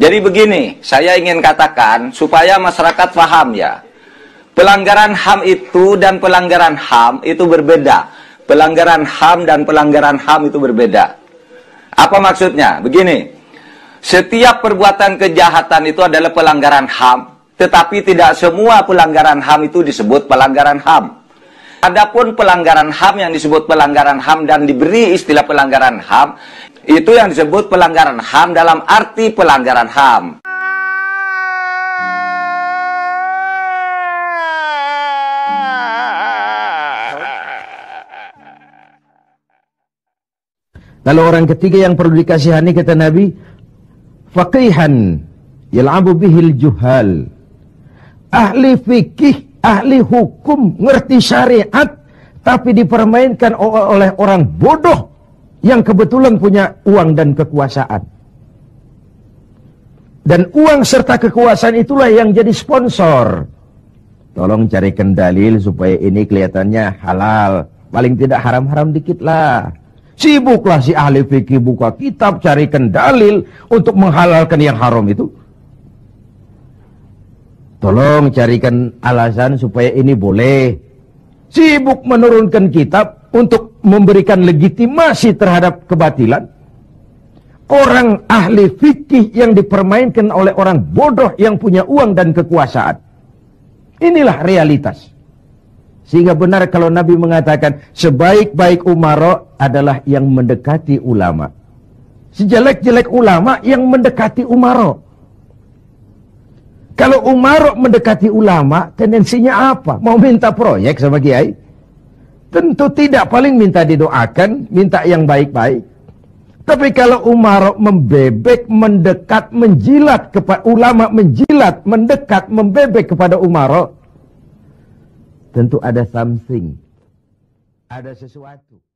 Jadi begini, saya ingin katakan supaya masyarakat paham ya. Pelanggaran HAM itu dan pelanggaran HAM itu berbeda. Pelanggaran HAM dan pelanggaran HAM itu berbeda. Apa maksudnya? Begini, setiap perbuatan kejahatan itu adalah pelanggaran HAM. Tetapi tidak semua pelanggaran HAM itu disebut pelanggaran HAM. Adapun pelanggaran HAM yang disebut pelanggaran HAM dan diberi istilah pelanggaran HAM, itu yang disebut pelanggaran HAM dalam arti pelanggaran HAM. Lalu orang ketiga yang perlu dikasihani kata Nabi, faqihan yal'abu bihil juhal. Ahli fikih, ahli hukum, ngerti syariat, tapi dipermainkan oleh orang bodoh yang kebetulan punya uang dan kekuasaan. Dan uang serta kekuasaan itulah yang jadi sponsor. Tolong carikan dalil supaya ini kelihatannya halal. Paling tidak haram-haram dikit lah. Sibuklah si ahli fikih buka kitab, carikan dalil untuk menghalalkan yang haram itu. Tolong carikan alasan supaya ini boleh. Sibuk menurunkan kitab untuk memberikan legitimasi terhadap kebatilan. Orang ahli fikih yang dipermainkan oleh orang bodoh yang punya uang dan kekuasaan. Inilah realitas. Sehingga benar kalau Nabi mengatakan sebaik-baik umara adalah yang mendekati ulama. Sejelek-jelek ulama yang mendekati umara. Kalau umarok mendekati ulama, tendensinya apa? Mau minta proyek sama kiai? Tentu tidak, paling minta didoakan, minta yang baik-baik. Tapi kalau umarok membebek, mendekat, menjilat kepada ulama, menjilat, mendekat, membebek kepada umarok, tentu ada something, ada sesuatu.